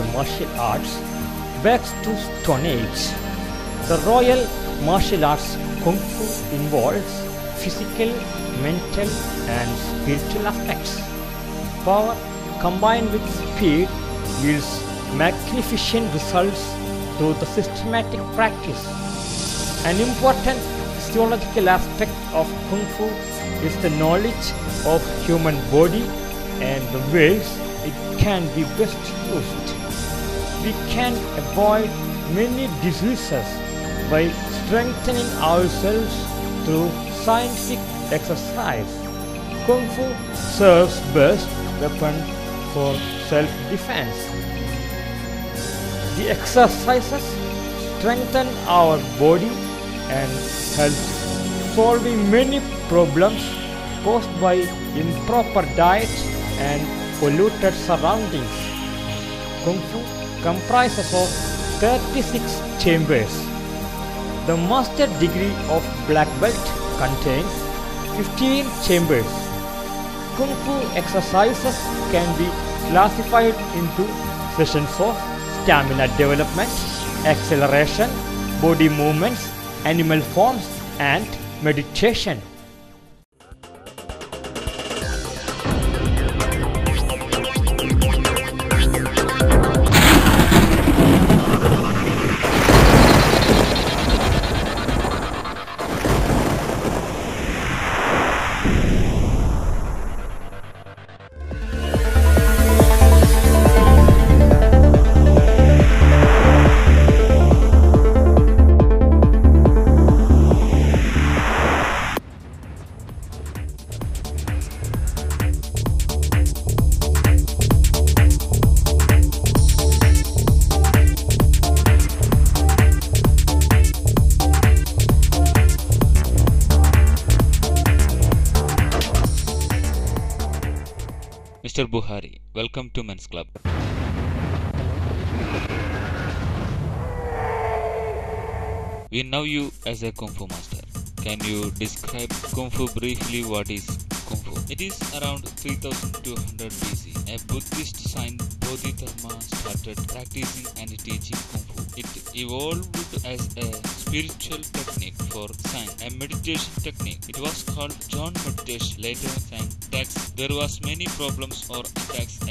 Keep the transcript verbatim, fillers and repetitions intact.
the martial arts back to Stone Age. The royal martial arts Kung Fu involves physical, mental and spiritual aspects. Power combined with speed yields magnificent results through the systematic practice. An important physiological aspect of Kung Fu is the knowledge of human body and the ways it can be best used. We can avoid many diseases by strengthening ourselves through scientific exercise. Kung Fu serves best weapon for self-defense. The exercises strengthen our body and helps solving many problems caused by improper diet and polluted surroundings. Kung Fu comprises of thirty-six chambers. The master degree of black belt contains fifteen chambers. Kung Fu exercises can be classified into sessions of stamina development, acceleration, body movements, animal forms and meditation. Mister Buhari, welcome to Men's Club. We know you as a Kung Fu master. Can you describe Kung Fu briefly? What is Kung Fu? It is around three thousand two hundred B C. A Buddhist saint Bodhidharma started practicing and teaching Kung Fu. It evolved as a spiritual technique for Zen, a meditation technique. It was called Chan meditation, later Zen attacks. There was many problems or attacks